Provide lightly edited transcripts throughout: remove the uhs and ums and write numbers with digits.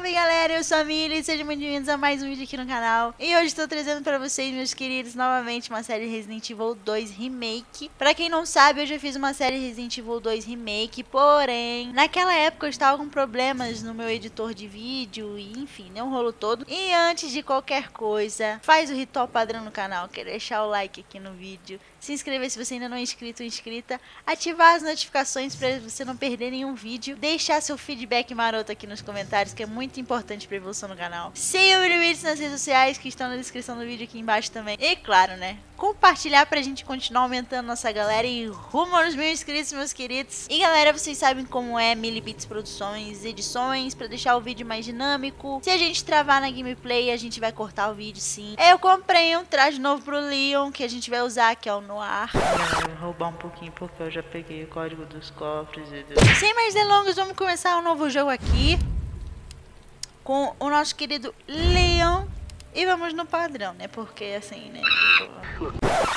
Salve galera, eu sou a Millie e sejam muito bem-vindos a mais um vídeo aqui no canal. E hoje estou trazendo pra vocês, meus queridos, novamente uma série Resident Evil 2 Remake. Pra quem não sabe, eu já fiz uma série Resident Evil 2 Remake, porém, naquela época eu estava com problemas no meu editor de vídeo e enfim, né, um rolo todo. E antes de qualquer coisa, faz o ritual padrão no canal, que é deixar o like aqui no vídeo, se inscrever se você ainda não é inscrito ou inscrita, ativar as notificações pra você não perder nenhum vídeo, deixar seu feedback maroto aqui nos comentários, que é muito importante pra evolução no canal. Siga o Mile Bits nas redes sociais, que estão na descrição do vídeo aqui embaixo também. E claro, né, compartilhar pra gente continuar aumentando nossa galera e rumo aos 1000 inscritos, meus queridos. E galera, vocês sabem como é Mile Bits Produções, edições, pra deixar o vídeo mais dinâmico. Se a gente travar na gameplay, a gente vai cortar o vídeo sim. Eu comprei um traje novo pro Leon, que a gente vai usar, que é o Noir. Eu vou roubar um pouquinho, porque eu já peguei o código dos cofres e... Sem mais delongas, vamos começar um novo jogo aqui com o nosso querido Leon. E vamos no padrão, né? Porque assim, né?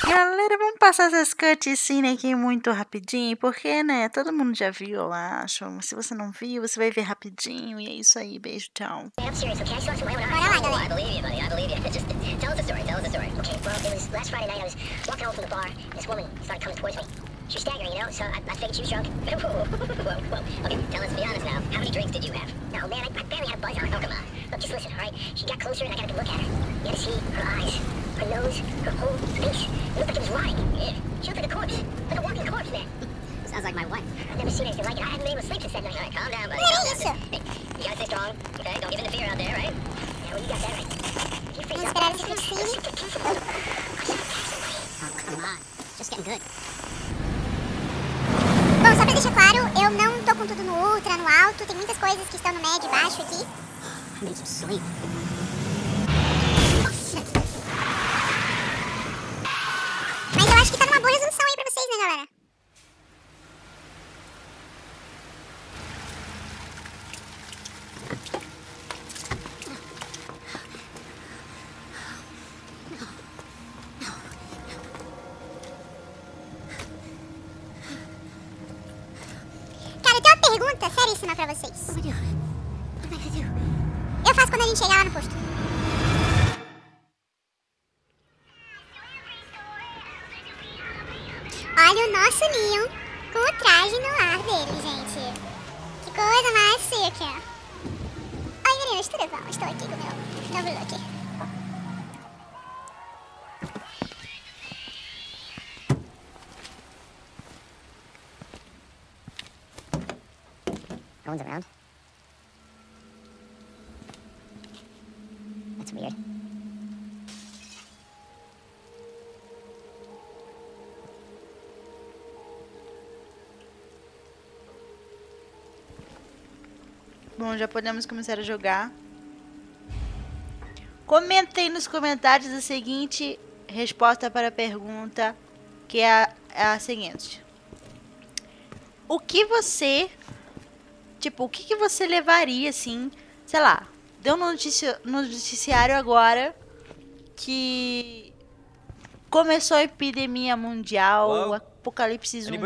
Galera, vamos passar essas cutscenes aqui muito rapidinho, porque, né, todo mundo já viu, eu acho. Se você não viu, você vai ver rapidinho. E é isso aí, beijo, tchau. She's staggering, you know, so I figured she was drunk. Whoa. Okay, tell us, be honest now. How many drinks did you have? No, man, I barely had a buzz on. Oh, come on. Look, just listen, all right? She got closer and I got a good look at her. You had to see her eyes, her nose, her whole face. It looked like it was rotting. Yeah. She looked like a corpse. Like a walking corpse, man. Sounds like my wife. I've never seen anything like it. I haven't been able to sleep since that night. All right, calm down, buddy. What is it? You gotta stay strong, okay? Don't give in to fear out there, right? Yeah, well, you got that right. If you freak out, I'm just gonna see you. Oh, come on. Just getting good. Bom, só pra deixar claro, eu não tô com tudo no ultra, no alto, tem muitas coisas que estão no médio e baixo aqui. Mas eu acho que tá numa boa resolução aí pra vocês, né, galera? Seríssima pra vocês. Eu faço quando a gente chegar lá no posto. Olha o nosso Leon com o traje no ar dele, gente. Que coisa mais seca. Oi, meninas, tudo bom? Estou aqui com o meu novo look. No one's around. That's weird. Bom, já podemos começar a jogar. Comentem nos comentários a seguinte resposta para a pergunta, que é a seguinte. O que você... Tipo, o que, que você levaria, assim, sei lá, deu no noticiário agora que começou a epidemia mundial, o apocalipse zumbi.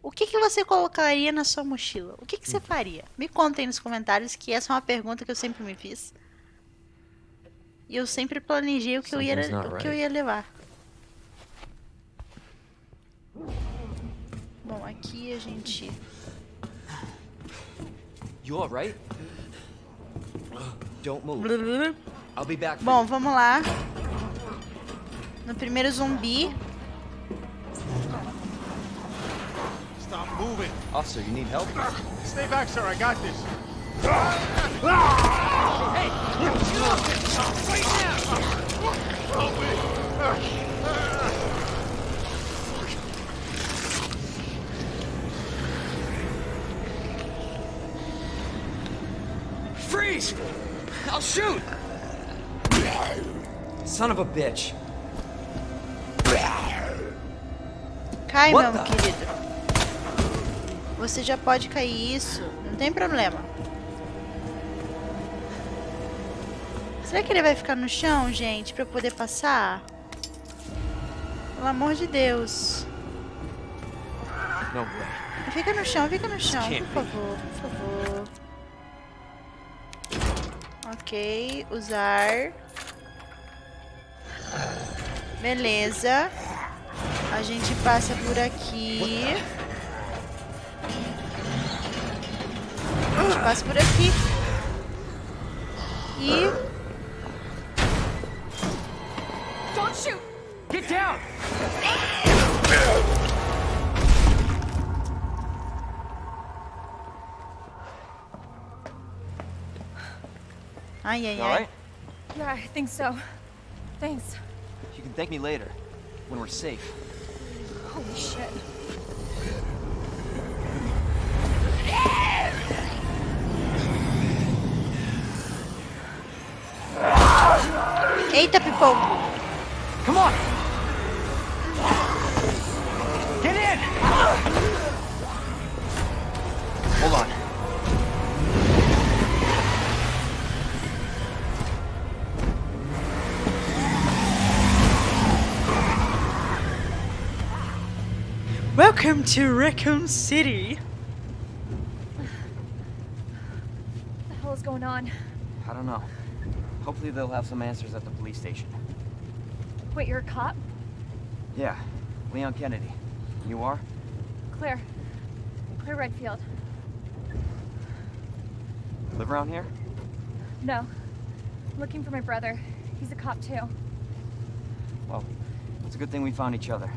O que, que você colocaria na sua mochila? O que, que você faria? Me contem nos comentários, que essa é uma pergunta que eu sempre me fiz. E eu sempre planejei o que, eu ia levar. Bom, aqui a gente... You all right? Don't move. I'll be back. Bom, vamos lá. No primeiro zumbi. Stop moving. Officer, you need help? Stay back, sir. I got this. Hey! Wait now! Oh, wait. Freeze! I'll shoot! Son of a bitch. Cai, meu querido. Você já pode cair, isso. Não tem problema. Será que ele vai ficar no chão, gente, pra eu poder passar? Pelo amor de Deus. Não. Fica no chão, por favor. Ok, usar. Beleza. A gente passa por aqui. A gente passa por aqui. E... Don't shoot! Get down! Ai, ai, ai. Yeah, I think so. Thanks. You can thank me later, when we're safe. Holy shit. Eita, pipão. Come on. Get in. Hold on. Welcome to Raccoon City. What the hell is going on? I don't know. Hopefully they'll have some answers at the police station. Wait, you're a cop? Yeah, Leon Kennedy. You are? Claire. Claire Redfield. Live around here? No. I'm looking for my brother. He's a cop too. Well, it's a good thing we found each other.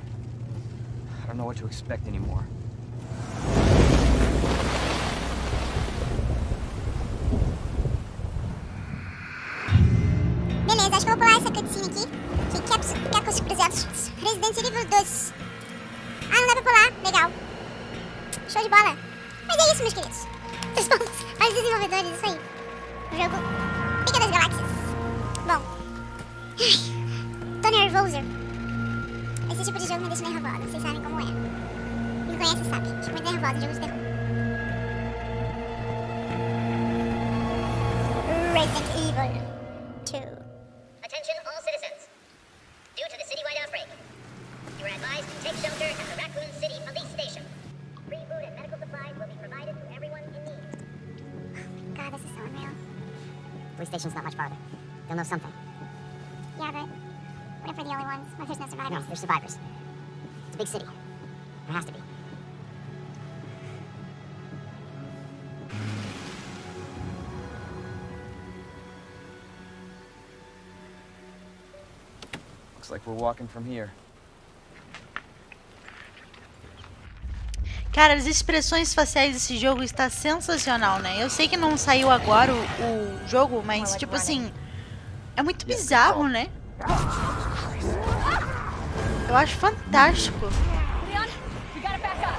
I don't know what to expect anymore. Beleza, acho que eu vou pular essa cutscene aqui. Que quer com os preservos. Resident Evil 2. Ah, não dá pra pular. Legal. Show de bola. Mas é isso, meus queridos. Os pontos para os desenvolvedores, isso aí. O jogo Pica das Galáxias. Bom. Tô nervoso. Esse tipo de jogo me deixa nervosa, vocês sabem como é. Me conhece, sabe. Fico muito nervosa, jogo de terror. Resident Evil 2. Attention all citizens. Due to the citywide outbreak, you are advised to take shelter at the Raccoon City police station. Free food and medical supplies will be provided to everyone in need. God, this is so unreal. Police station's not much farther. They'll know something. Yeah, but... What if we're the only ones? What if there's no survivors? No, there's survivors. It's a big city. There has to be. Looks like we're walking from here. Cara, as expressões faciais desse jogo está sensacional, né? Eu sei que não saiu agora o jogo, mas tipo assim, é muito bizarro, né? Eu acho fantástico. Leon, we gotta back up.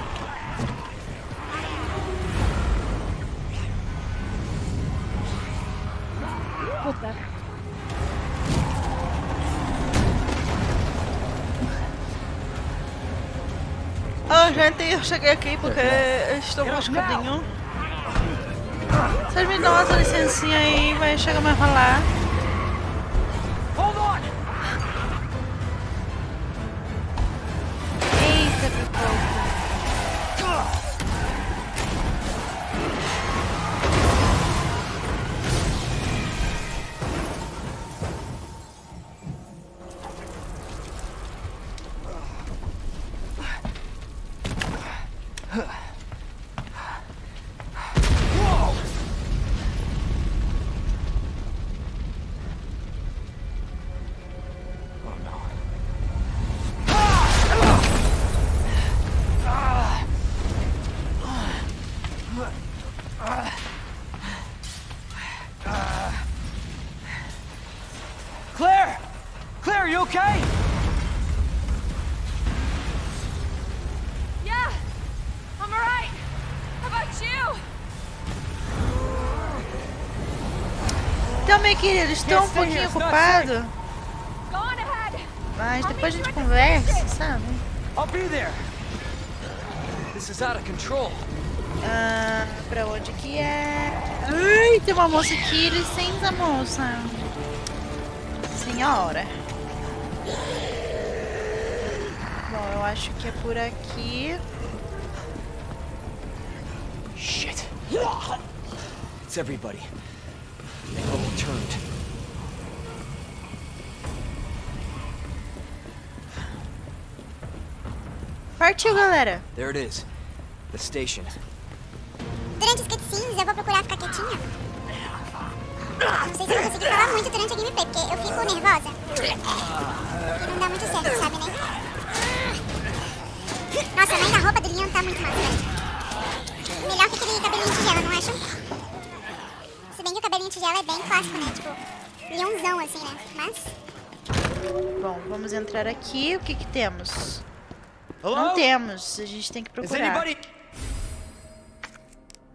Puta. Ah, gente, eu cheguei aqui porque eu estou machucadinho. Vocês me dão essa licencinha aí, vai chegar mais pra lá. Meu querido, estou um pouquinho ocupado, mas depois a gente conversa, sabe? Ah, pra onde que é? Ai, tem uma moça aqui, licença, moça. Senhora. Bom, eu acho que é por aqui. Shit. It's everybody. turned. Partiu, galera. There it is. The station. Durante os cutscenes eu vou procurar ficar quietinha. Não sei se eu vou conseguir falar muito durante a gameplay, porque eu fico nervosa. E não dá muito certo, sabe, né? Nossa, mas a roupa do Leon tá muito massa, né? Melhor que aquele cabelinho de tigela, não acham? Se bem que o cabelinho de tigela é bem clássico, né? Tipo, Leonzão, assim, né? Mas... Bom, vamos entrar aqui. O que que temos? Hello? Não temos. A gente tem que procurar.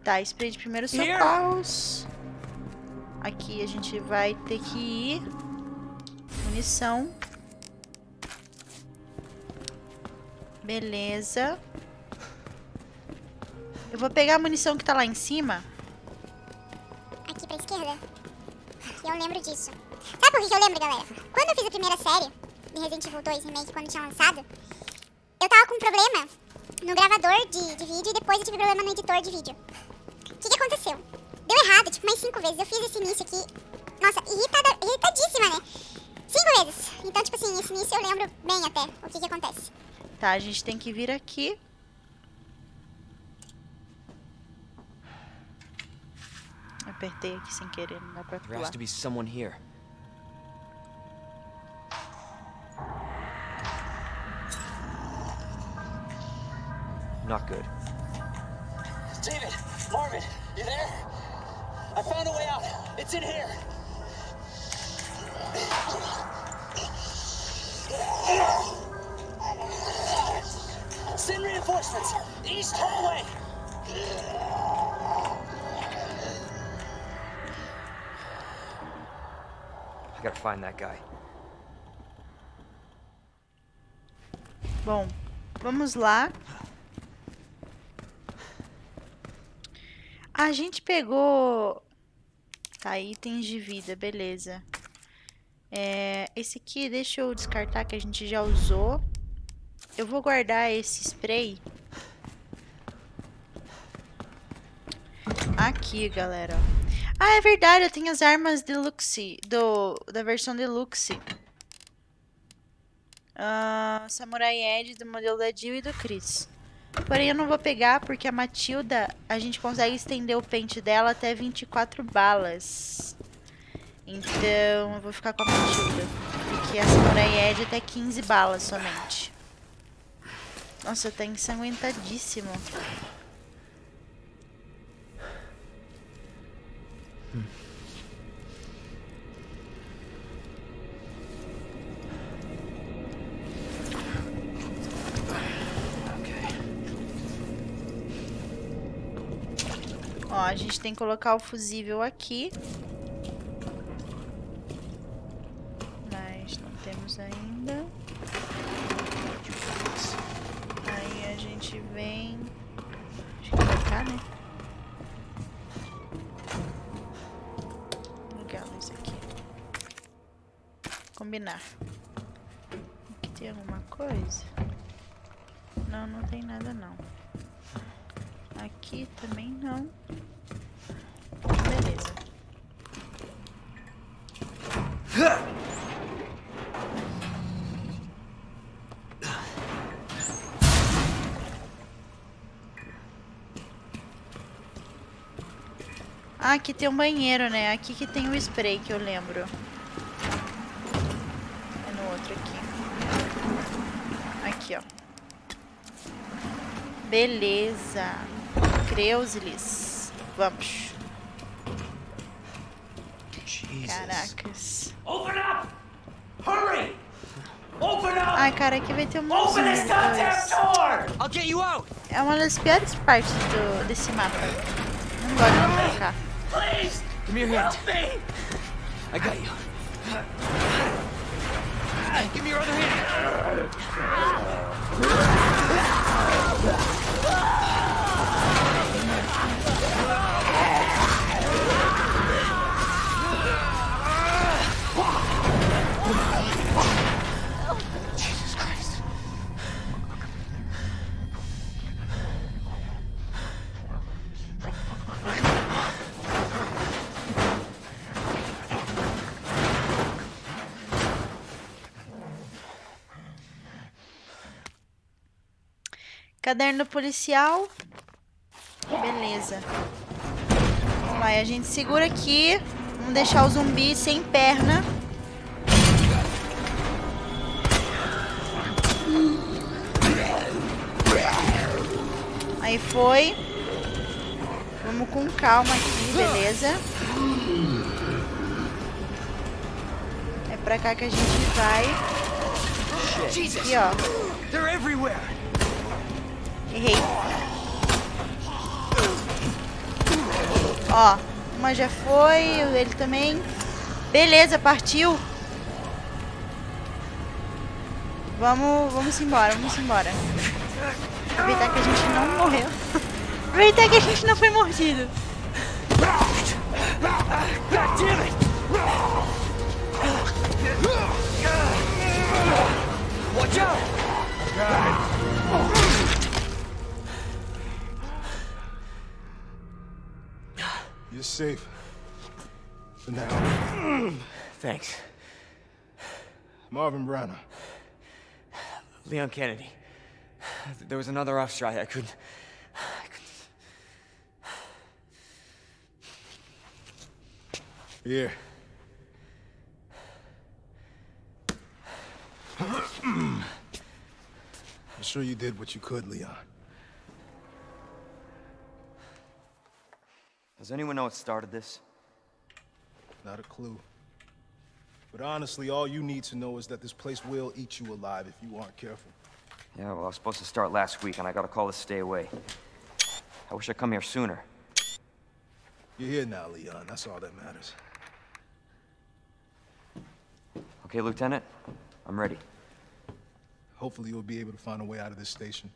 Tá, spray de primeiros socorros. Aqui a gente vai ter que ir. Munição. Beleza. Eu vou pegar a munição que tá lá em cima. Aqui pra esquerda. Eu lembro disso. Sabe por que eu lembro, galera? Quando eu fiz a primeira série de Resident Evil 2 Remake, quando tinha lançado, eu tava com um problema no gravador de vídeo e depois eu tive problema no editor de vídeo. O que que aconteceu? Deu errado, tipo, mais 5 vezes. Eu fiz esse início aqui, nossa, irritadíssima, né? 5 vezes. Então, tipo assim, esse início eu lembro bem até o que que acontece. Tá, a gente tem que vir aqui. Apertei aqui sem querer, não dá pra pular. Not good. David, Marvin, you there? I found a way out. It's in here. Send reinforcements. East hallway. I gotta find that guy. Bom, vamos lá. A gente pegou... Tá, itens de vida, beleza. É, esse aqui, deixa eu descartar que a gente já usou. Eu vou guardar esse spray. Aqui, galera. Ah, é verdade, eu tenho as armas deluxe, da versão deluxe. Samurai Edge, do modelo da Jill e do Chris. Porém, eu não vou pegar porque a Matilda, a gente consegue estender o pente dela até 24 balas. Então, eu vou ficar com a Matilda. Porque a Samurai Edge até 15 balas somente. Nossa, tá ensanguentadíssimo. Ó, a gente tem que colocar o fusível aqui. Mas não temos ainda. Aí a gente vem... Acho que vai cá, né? Vou ligar a luz aqui. Combinar. Aqui tem alguma coisa? Não, não tem nada não. Aqui também não. Beleza. Ah, aqui tem um banheiro, né? Aqui que tem o spray que eu lembro. É no outro aqui. Aqui, ó. Beleza. Creusilis. Vamos. Caracas. Ai, cara, aqui vai ter um monte de coisa. É uma das piores partes desse mapa. Não gosto de vir cá. Caderno policial. Beleza. Vai, a gente segura aqui. Vamos deixar o zumbi sem perna. Aí foi. Vamos com calma aqui, beleza. É pra cá que a gente vai. Aqui, ó. Errei. Ó, uma já foi, ele também. Beleza, partiu. Vamos embora, vamos embora. Aproveitar que a gente não morreu. Aproveitar que a gente não foi mordido. You're safe. For now. Thanks. Marvin Brenner. Leon Kennedy. There was another officer I couldn't... Here. I'm sure you did what you could, Leon. Does anyone know what started this? Not a clue. But honestly, all you need to know is that this place will eat you alive if you aren't careful. Yeah, well, I was supposed to start last week, and I got a call to stay away. I wish I'd come here sooner. You're here now, Leon. That's all that matters. Okay, Lieutenant. I'm ready. Hopefully you'll be able to find a way out of this station.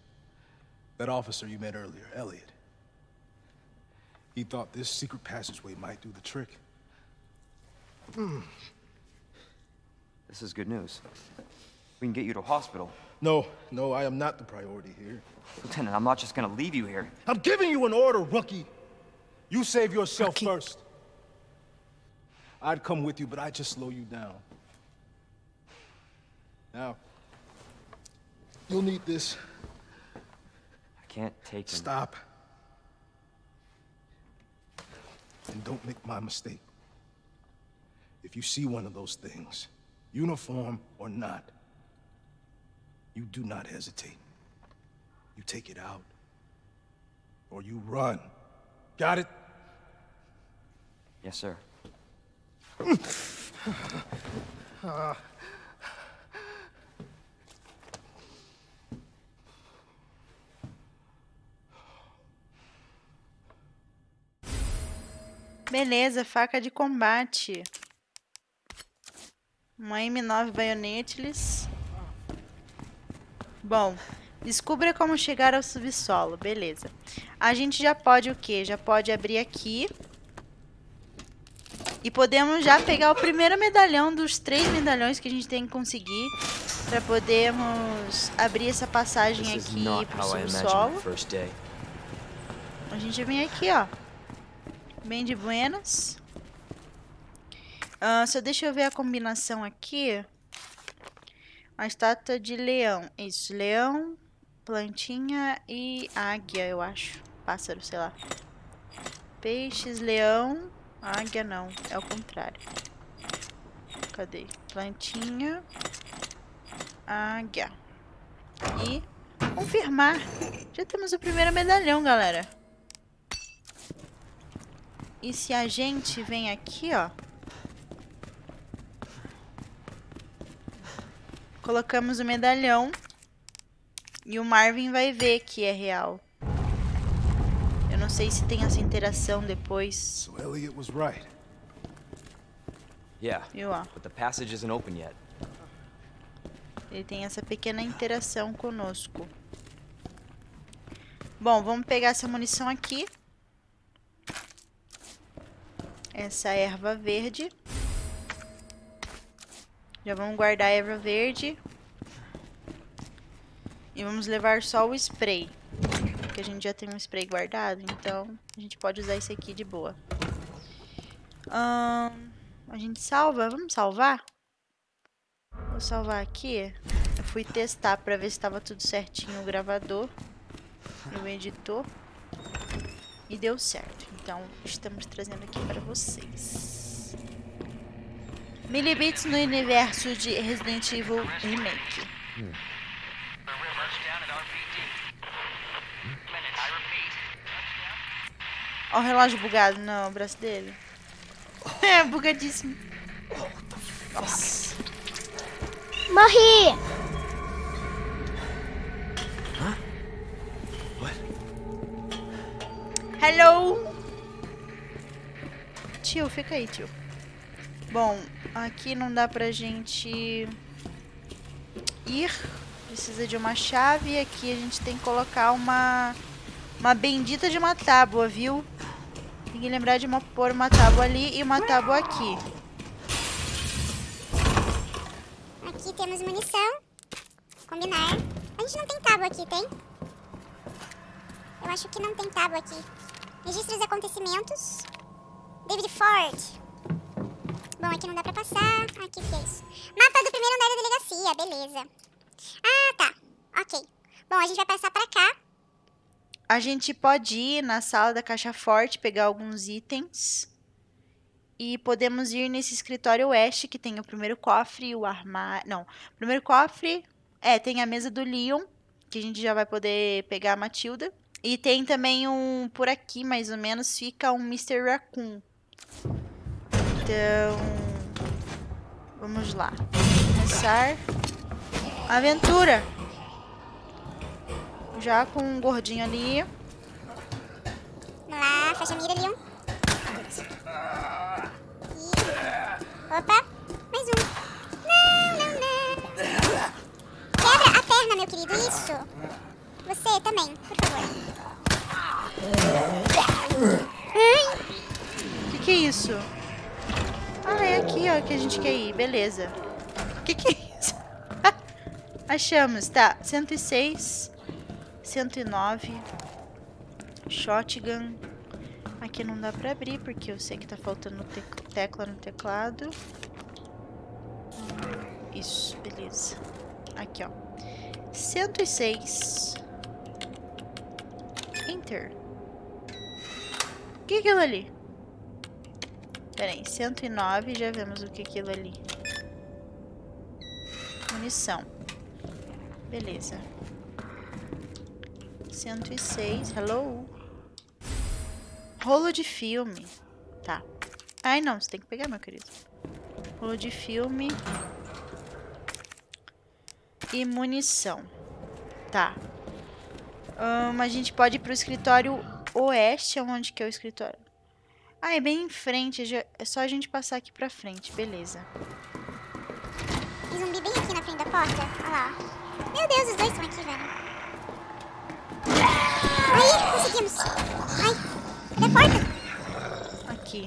That officer you met earlier, Elliot. He thought this secret passageway might do the trick. This is good news. We can get you to a hospital. No, no, I am not the priority here. Lieutenant, I'm not just gonna leave you here. I'm giving you an order, rookie! You save yourself first. I'd come with you, but I'd just slow you down. Now, you'll need this. I can't take it. Stop. And don't make my mistake. If you see one of those things, uniform or not, you do not hesitate. You take it out, or you run. Got it? Yes, sir. Beleza, faca de combate. Uma M9 baionetes. Bom, descubra como chegar ao subsolo, beleza. A gente já pode o quê? Já pode abrir aqui. E podemos já pegar o primeiro medalhão dos 3 medalhões que a gente tem que conseguir para podermos abrir essa passagem aqui pro subsolo. A gente vem aqui, ó. Bem de buenas. Só deixa eu ver a combinação aqui. A estátua de leão. Isso, leão, plantinha e águia, eu acho. Pássaro, sei lá. Peixes, leão, águia não, é o contrário. Cadê? Plantinha, águia. E confirmar. Já temos o primeiro medalhão, galera. E se a gente vem aqui, ó. Colocamos o medalhão e o Marvin vai ver que é real. Eu não sei se tem essa interação depois. Então, Elliot estava certo. Sim, mas a passagem não está aberta ainda. Ele tem essa pequena interação conosco. Bom, vamos pegar essa munição aqui. Essa erva verde. Já vamos guardar a erva verde. E vamos levar só o spray. Porque a gente já tem um spray guardado, então a gente pode usar esse aqui de boa. A gente salva? Vamos salvar? Vou salvar aqui. Eu fui testar pra ver se estava tudo certinho o gravador. no editor e deu certo. Então estamos trazendo aqui para vocês. Mile Bits no universo de Resident Evil Remake. Olha o relógio bugado no braço dele. É, bugadíssimo. Nossa. Morri! Hã? What? Hello! Tio, fica aí, tio. Bom, aqui não dá pra gente ir. Precisa de uma chave e aqui a gente tem que colocar uma bendita de uma tábua, viu? Tem que lembrar de pôr uma tábua ali e uma tábua aqui. Aqui temos munição. Combinar. A gente não tem tábua aqui, tem? Eu acho que não tem tábua aqui. Registros de acontecimentos. David Ford. Bom, aqui não dá pra passar. Aqui que é isso. Mapa do primeiro andar da delegacia, beleza. Ah, tá. Ok. Bom, a gente vai passar pra cá. A gente pode ir na sala da caixa forte, pegar alguns itens. E podemos ir nesse escritório oeste, que tem o primeiro cofre, o armário... Não, o primeiro cofre... É, tem a mesa do Leon, que a gente já vai poder pegar a Matilda. E tem também um... Por aqui, mais ou menos, fica um Mr. Raccoon. Então... Vamos lá. Começar... Aventura! Já com um gordinho ali. Vamos lá, fecha a mira, Leon. E... Opa, mais um. Não. Quebra a perna, meu querido, isso. Você também, por favor. Que é isso? Ah, é aqui, ó, que a gente quer ir, beleza. Que é isso? Achamos, tá, 106... 109, shotgun, aqui não dá pra abrir porque eu sei que tá faltando tecla no teclado, isso, beleza, aqui ó, 106, enter, o que é aquilo ali? Pera aí, 109, já vemos o que é aquilo ali, munição, beleza. 106, hello. Rolo de filme. Tá. Ai, não, você tem que pegar, meu querido. Rolo de filme. E munição. Tá. A gente pode ir pro escritório oeste, onde que é o escritório? Ah, é bem em frente, é só a gente passar aqui pra frente, beleza. Tem zumbi bem aqui na frente da porta, olha lá. Meu Deus, os dois estão aqui, velho. Aí, conseguimos. Ai, abre a porta. Aqui.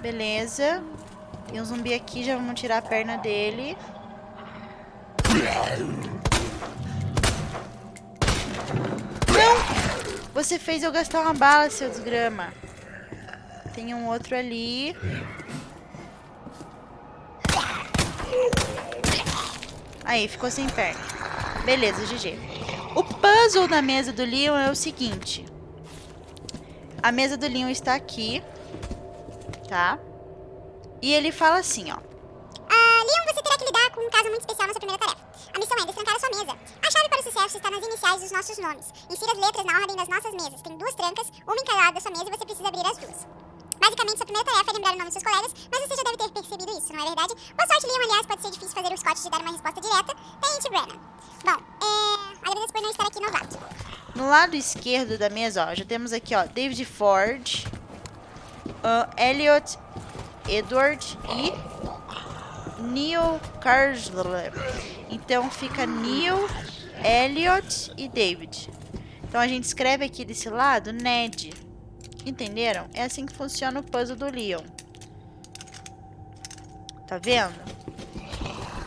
Beleza. Tem um zumbi aqui, já vamos tirar a perna dele. Não! Você fez eu gastar uma bala, seu desgrama. Tem um outro ali. Aí, ficou sem perna. Beleza, GG. O puzzle da mesa do Leon é o seguinte. A mesa do Leon está aqui, tá? E ele fala assim, ó. Leon, você terá que lidar com um caso muito especial na sua primeira tarefa. A missão é destrancar a sua mesa. A chave para o sucesso está nas iniciais dos nossos nomes. Insira as letras na ordem das nossas mesas. Tem duas trancas, uma em cada lado da sua mesa e você precisa abrir as duas. Basicamente, sua primeira tarefa é lembrar o nome dos seus colegas, mas você já deve ter percebido isso, não é verdade? Boa sorte, Leon. Aliás, pode ser difícil fazer o Scott te dar uma resposta direta. Tente, Brenner. Bom, agradeço por não estar aqui novato. No lado esquerdo da mesa, ó, já temos aqui, ó, David Ford, Elliot, Edward e Neil Carswell. Então, fica Neil, Elliot e David. Então, a gente escreve aqui desse lado, Ned. Entenderam? É assim que funciona o puzzle do Leon. Tá vendo?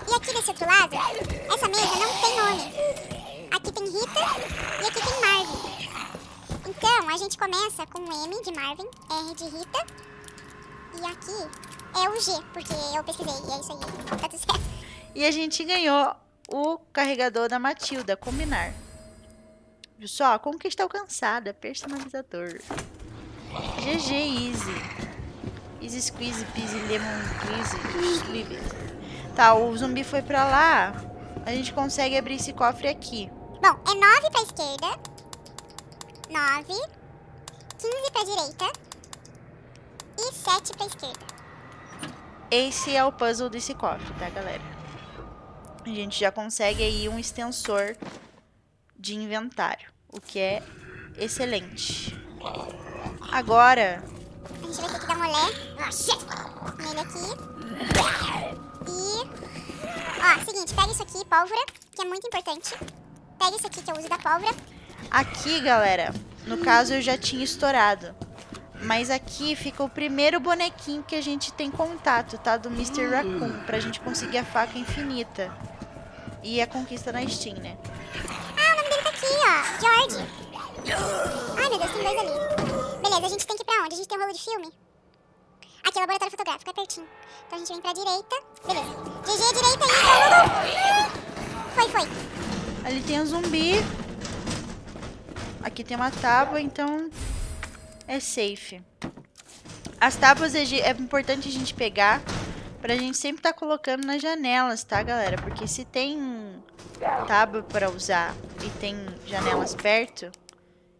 E aqui desse outro lado, essa mesa não tem nome. Aqui tem Rita e aqui tem Marvin. Então, a gente começa com M de Marvin, R de Rita. E aqui é o G, porque eu pesquisei e é isso aí. Tá tudo certo. E a gente ganhou o carregador da Matilda, combinar. vídeo só. Conquista alcançada. Personalizador. GG Easy. Easy Squeeze, Peasy, Lemon Squeeze, Sliver. Tá, o zumbi foi pra lá. A gente consegue abrir esse cofre aqui. Bom, é 9 pra esquerda. 9. 15 pra direita. E 7 pra esquerda. Esse é o puzzle desse cofre, tá, galera? A gente já consegue aí um extensor de inventário, o que é excelente. Agora... a gente vai ter que dar molé nele aqui. E... ó, seguinte, pega isso aqui, pólvora, que é muito importante. Pega isso aqui, que eu uso da pólvora. Aqui, galera, no caso eu já tinha estourado. Mas aqui fica o primeiro bonequinho que a gente tem contato, tá? Do Mr. Raccoon, pra gente conseguir a faca infinita. E a conquista na Steam, né? Ah, o nome dele tá aqui, ó. George. Ai, meu Deus, tem dois ali. Beleza, a gente tem que ir pra onde? A gente tem um rolo de filme. Aqui, laboratório fotográfico, é pertinho. Então a gente vem pra direita. Beleza. GG, direita aí. Foi, foi. Ali tem um zumbi. Aqui tem uma tábua, então... é safe. As tábuas é importante a gente pegar pra gente sempre tá colocando nas janelas, tá, galera? Porque se tem tábua pra usar e tem janelas perto,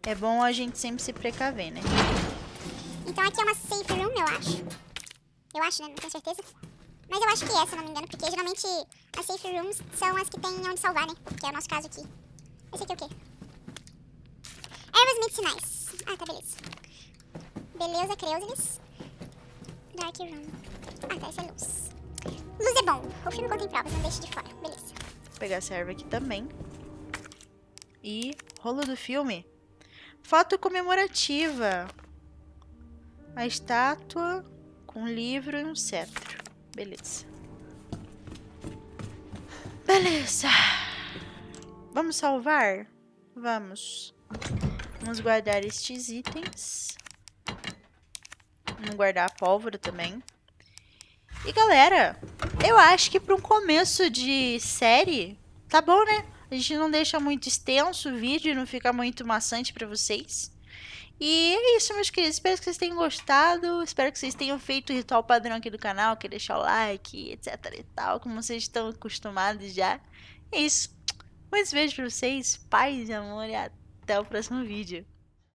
é bom a gente sempre se precaver, né? Então aqui é uma safe room, eu acho. Eu acho, né? Não tenho certeza. Mas eu acho que é, se não me engano, porque geralmente as safe rooms são as que tem onde salvar, né? Que é o nosso caso aqui. Esse aqui é o quê? Ervas medicinais. Ah, tá, beleza. Beleza, Creuselis. Dark Room. Ah, tá, essa é luz. Luz é bom. O filme contém provas, não deixe de fora. Beleza. Vou pegar essa erva aqui também. E rolo do filme. Foto comemorativa. A estátua com um livro e um cetro. Beleza. Beleza. Vamos salvar? Vamos. Vamos guardar estes itens. Vamos guardar a pólvora também. E galera, eu acho que para um começo de série, tá bom, né? A gente não deixa muito extenso o vídeo, não fica muito maçante para vocês. E é isso, meus queridos. Espero que vocês tenham gostado. Espero que vocês tenham feito o ritual padrão aqui do canal, que é deixar o like, etc e tal, como vocês estão acostumados já. É isso. Muitos beijos para vocês. Paz, amor e até o próximo vídeo.